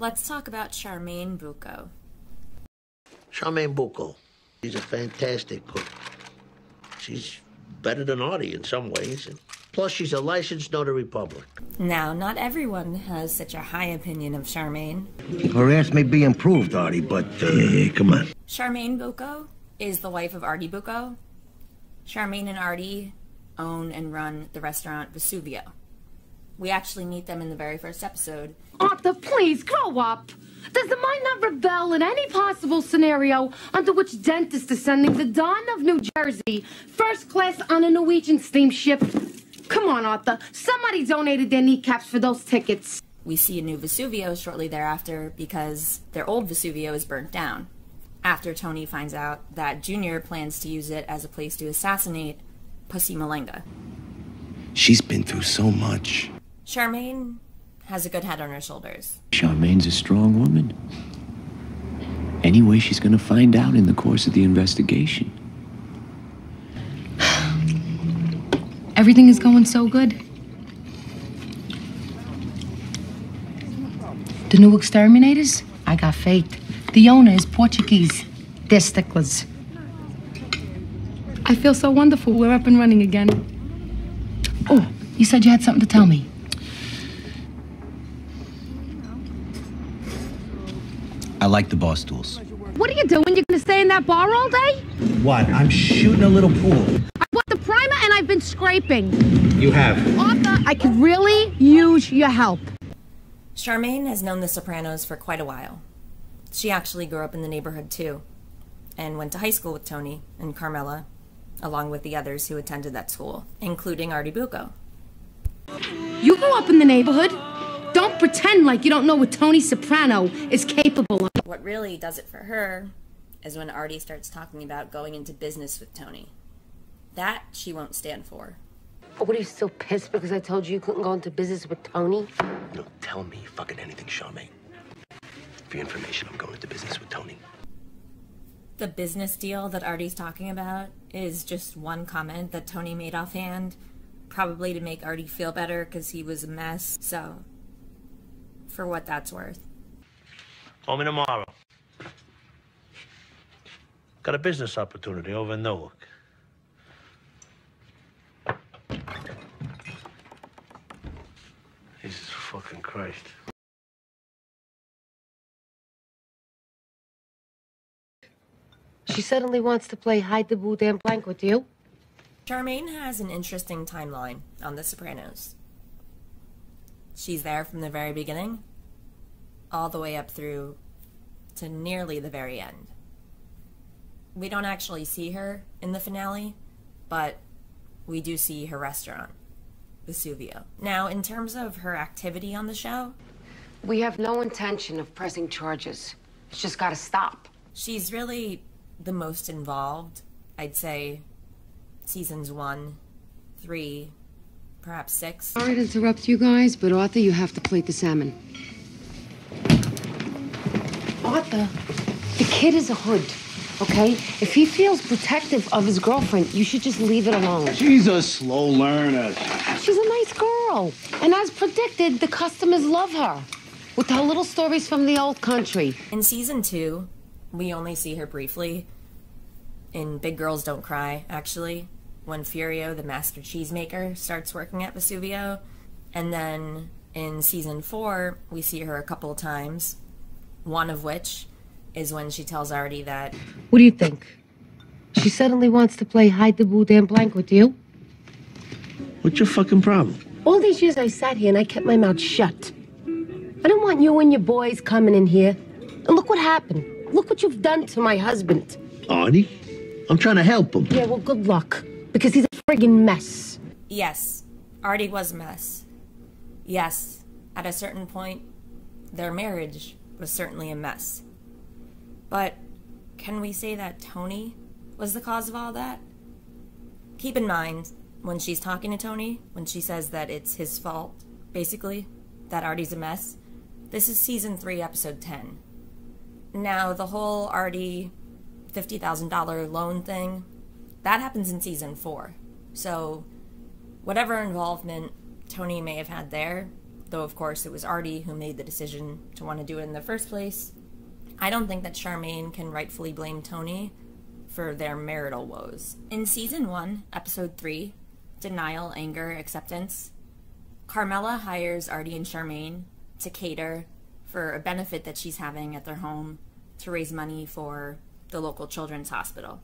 Let's talk about Charmaine Bucco. Charmaine Bucco. She's a fantastic cook. She's better than Artie in some ways. And plus, she's a licensed notary public. Now, not everyone has such a high opinion of Charmaine. Her ass may be improved, Artie, but come on. Charmaine Bucco is the wife of Artie Bucco. Charmaine and Artie own and run the restaurant Vesuvio. We actually meet them in the very first episode. Arthur, please, grow up. Does the mind not rebel in any possible scenario under which dentist is sending the Don of New Jersey first class on a Norwegian steamship? Come on, Arthur. Somebody donated their kneecaps for those tickets. We see a new Vesuvio shortly thereafter because their old Vesuvio is burnt down. After Tony finds out that Junior plans to use it as a place to assassinate Pussy Malenga. She's been through so much. Charmaine has a good head on her shoulders. Charmaine's a strong woman. Anyway, she's gonna find out in the course of the investigation. Everything is going so good. The new exterminators? I got faith. The owner is Portuguese. They're sticklers. I feel so wonderful. We're up and running again. Oh, you said you had something to tell me. I like the bar stools. What are you doing? You're gonna stay in that bar all day? What? I'm shooting a little pool. I bought the primer and I've been scraping. You have. Arthur, I could really use your help. Charmaine has known The Sopranos for quite a while. She actually grew up in the neighborhood too, and went to high school with Tony and Carmela, along with the others who attended that school, including Artie Bucco. You grew up in the neighborhood? Don't pretend like you don't know what Tony Soprano is capable of. What really does it for her is when Artie starts talking about going into business with Tony. That she won't stand for. Oh, what, are you still pissed because I told you you couldn't go into business with Tony? Don't tell me fucking anything, Charmaine. For your information, I'm going into business with Tony. The business deal that Artie's talking about is just one comment that Tony made offhand, probably to make Artie feel better because he was a mess, so... for what that's worth. Call me tomorrow. Got a business opportunity over in Newark. Jesus fucking Christ. She suddenly wants to play hide the Boudin Blanc with you. Charmaine has an interesting timeline on The Sopranos. She's there from the very beginning, all the way up through to nearly the very end. We don't actually see her in the finale, but we do see her restaurant, Vesuvio. Now, in terms of her activity on the show... We have no intention of pressing charges. It's just gotta stop. She's really the most involved, I'd say, seasons 1, 3... perhaps 6. Sorry to interrupt you guys, but Arthur, you have to plate the salmon. Arthur, the kid is a hood, okay? If he feels protective of his girlfriend, you should just leave it alone. She's a slow learner. She's a nice girl. And as predicted, the customers love her. With her little stories from the old country. In season 2, we only see her briefly. In Big Girls Don't Cry, actually. When Furio, the master cheesemaker, starts working at Vesuvio. And then in season 4, we see her a couple of times, one of which is when she tells Artie that... What do you think? She suddenly wants to play hide the Boudin Blanc with you? What's your fucking problem? All these years I sat here and I kept my mouth shut. I don't want you and your boys coming in here. And look what happened. Look what you've done to my husband. Artie? I'm trying to help him. Yeah, well, good luck. Because he's a friggin' mess. Yes, Artie was a mess. Yes, at a certain point, their marriage was certainly a mess. But can we say that Tony was the cause of all that? Keep in mind, when she's talking to Tony, when she says that it's his fault, basically, that Artie's a mess, this is season 3, episode 10. Now, the whole Artie $50,000 loan thing, that happens in season 4. So whatever involvement Tony may have had there though of course it was Artie who made the decision to want to do it in the first place. I don't think that Charmaine can rightfully blame Tony for their marital woes. In Season 1, Episode 3, Denial, Anger, Acceptance, Carmela hires Artie and Charmaine to cater for a benefit that she's having at their home to raise money for the local children's hospital.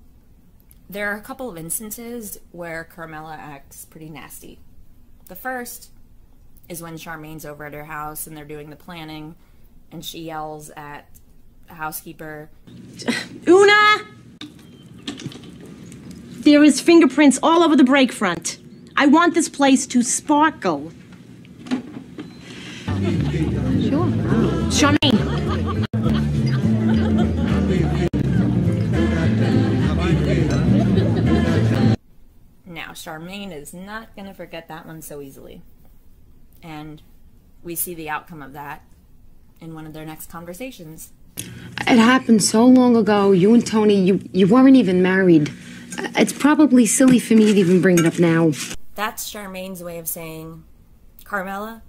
There are a couple of instances where Carmela acts pretty nasty. The first is when Charmaine's over at her house and they're doing the planning, and she yells at the housekeeper, "Una! There is fingerprints all over the brake front. I want this place to sparkle." Sure. Charmaine. Now, Charmaine is not going to forget that one so easily. And we see the outcome of that in one of their next conversations. "It happened so long ago. You and Tony, you weren't even married. It's probably silly for me to even bring it up now." That's Charmaine's way of saying, "Carmela,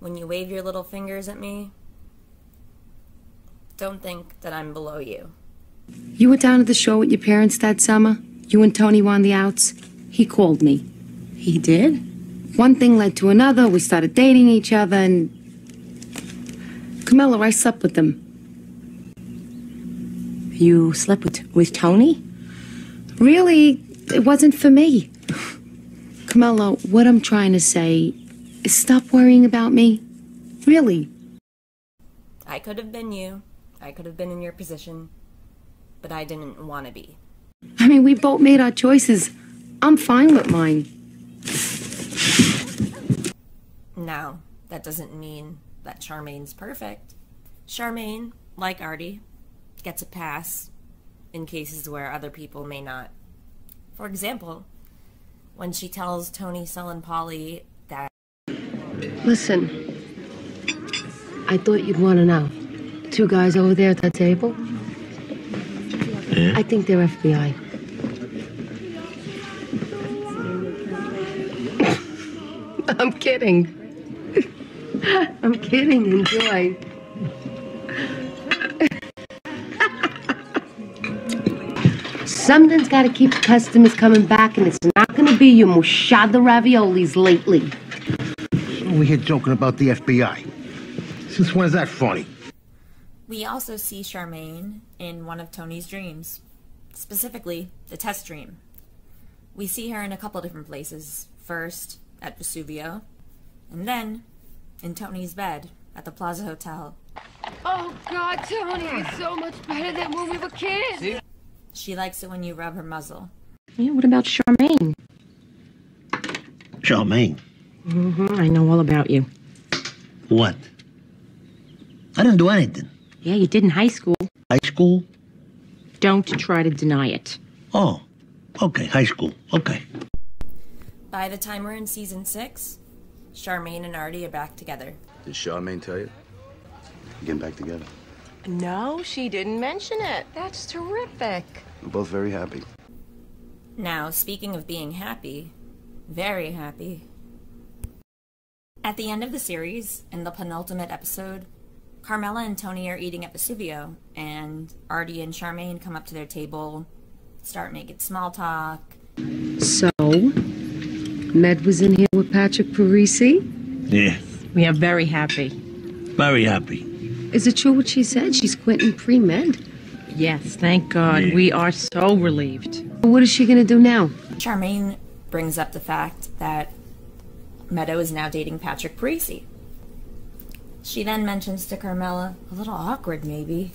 when you wave your little fingers at me, don't think that I'm below you." "You were down at the show with your parents that summer. You and Tony were on the outs. He called me." "He did?" "One thing led to another. We started dating each other and... Carmela, I slept with them." "You slept with Tony?" "Really, it wasn't for me." "Carmela, what I'm trying to say is stop worrying about me. Really." I could have been you. I could have been in your position. But I didn't want to be. I mean, we both made our choices. I'm fine with mine." Now, that doesn't mean that Charmaine's perfect. Charmaine, like Artie, gets a pass in cases where other people may not. For example, when she tells Tony, Sel, and Polly that... "Listen, I thought you'd want to know. Two guys over there at that table? Yeah. I think they're FBI. I'm kidding. I'm kidding. Enjoy." "Something's got to keep the customers coming back, and it's not going to be your moshada raviolis lately." "We here joking about the FBI. Since when is that funny?" We also see Charmaine in one of Tony's dreams, specifically the test dream. We see her in a couple different places, first at Vesuvio, and then in Tony's bed at the Plaza Hotel. "Oh God, Tony, it's so much better than when we were kids." See? She likes it when you rub her muzzle. Yeah, what about Charmaine? Charmaine? Mm-hmm, I know all about you. What? I didn't do anything. Yeah, you did in high school. High school? Don't try to deny it. Oh, okay, high school, okay. By the time we're in Season 6, Charmaine and Artie are back together. Did Charmaine tell you? Getting back together? No, she didn't mention it. That's terrific. We're both very happy. Now, speaking of being happy, very happy. At the end of the series, in the penultimate episode, Carmela and Tony are eating at Vesuvio, and Artie and Charmaine come up to their table, start making small talk. "So, Med was in here with Patrick Parisi?" "Yeah." "We are very happy." "Very happy." "Is it true what she said? She's quitting pre-med?" "Yes, thank God. Yeah. We are so relieved." "What is she going to do now?" Charmaine brings up the fact that Meadow is now dating Patrick Parisi. She then mentions to Carmela, a little awkward maybe.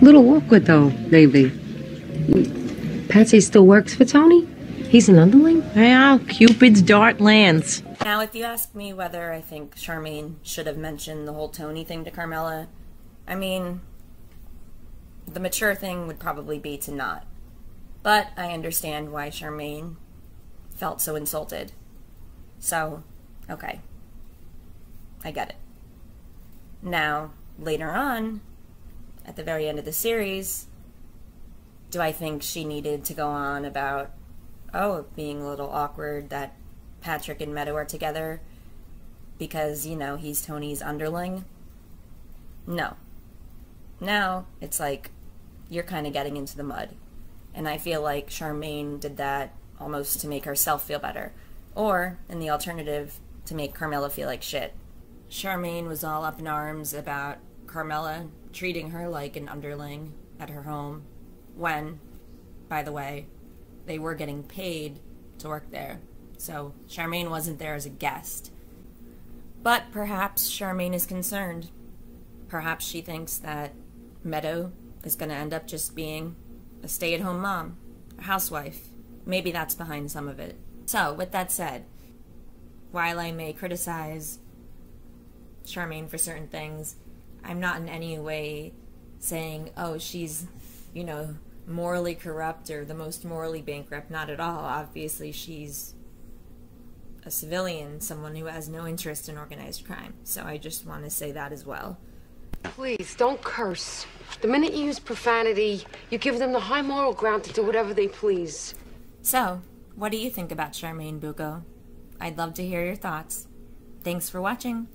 Little awkward though, maybe. Patsy still works for Tony? He's an underling? Yeah, Cupid's dart lands. Now, if you ask me whether I think Charmaine should have mentioned the whole Tony thing to Carmela, I mean, the mature thing would probably be to not. But I understand why Charmaine felt so insulted. So, okay. I get it. Now, later on, at the very end of the series, do I think she needed to go on about, oh, being a little awkward that Patrick and Meadow are together? because, you know, he's Tony's underling. No. Now, it's like, you're kind of getting into the mud. And I feel like Charmaine did that almost to make herself feel better. Or, in the alternative, to make Carmela feel like shit. Charmaine was all up in arms about Carmela treating her like an underling at her home. When, by the way, they were getting paid to work there. So Charmaine wasn't there as a guest. But perhaps Charmaine is concerned. Perhaps she thinks that Meadow is going to end up just being a stay-at-home mom, a housewife. Maybe that's behind some of it. So, with that said, while I may criticize Charmaine for certain things, I'm not in any way saying, oh, she's, you know, morally corrupt or the most morally bankrupt. Not at all. Obviously, she's a civilian, someone who has no interest in organized crime. So I just want to say that as well. Please, don't curse. The minute you use profanity, you give them the high moral ground to do whatever they please. So, what do you think about Charmaine Bucco? I'd love to hear your thoughts. Thanks for watching.